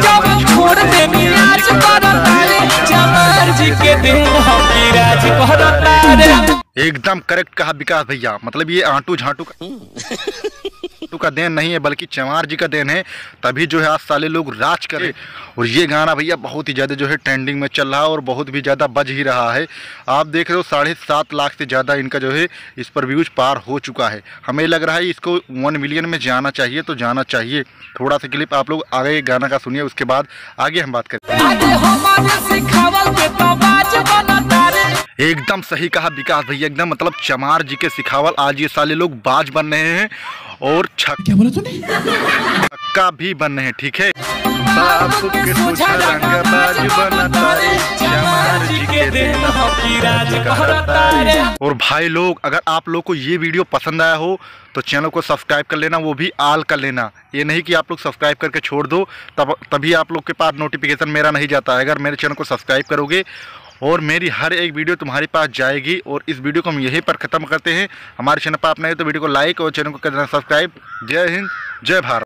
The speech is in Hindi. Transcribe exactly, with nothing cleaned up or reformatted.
जब छोड़ दे मिराज करतारे चमर जी के दिन हम मिराज करतारे। एकदम करेक्ट कहा विकास भैया, मतलब ये आंटू झांटू का, का देन नहीं है बल्कि चमार जी का देन है, तभी जो है आज साले लोग राज करे। और ये गाना भैया बहुत ही ज़्यादा जो है ट्रेंडिंग में चल रहा है और बहुत भी ज़्यादा बज ही रहा है। आप देख रहे हो साढ़े सात लाख से ज़्यादा इनका जो है इस पर व्यूज पार हो चुका है। हमें लग रहा है इसको वन मिलियन में जाना चाहिए, तो जाना चाहिए। थोड़ा सा क्लिप आप लोग आगे गाना का सुनिए, उसके बाद आगे हम बात करें। एकदम सही कहा विकास भैया, एकदम मतलब चमार जी के सिखावल आज ये साले लोग बाज बन रहे हैं और क्या बोला तूने? छक्का भी बन रहे हैं, ठीक है। बाप के सूझा रंगा बाज बना तारे चमार जी के देन हकी राज करतारे। और भाई लोग, अगर आप लोग को ये वीडियो पसंद आया हो तो चैनल को सब्सक्राइब कर लेना, वो भी आल कर लेना। ये नहीं कि आप लोग सब्सक्राइब करके छोड़ दो, तब तभी आप लोग के पास नोटिफिकेशन मेरा नहीं जाता है। अगर मेरे चैनल को सब्सक्राइब करोगे और मेरी हर एक वीडियो तुम्हारे पास जाएगी। और इस वीडियो को हम यहीं पर ख़त्म करते हैं। हमारे चैनल पर आप नए तो वीडियो को लाइक और चैनल को करना सब्सक्राइब। जय हिंद, जय भारत।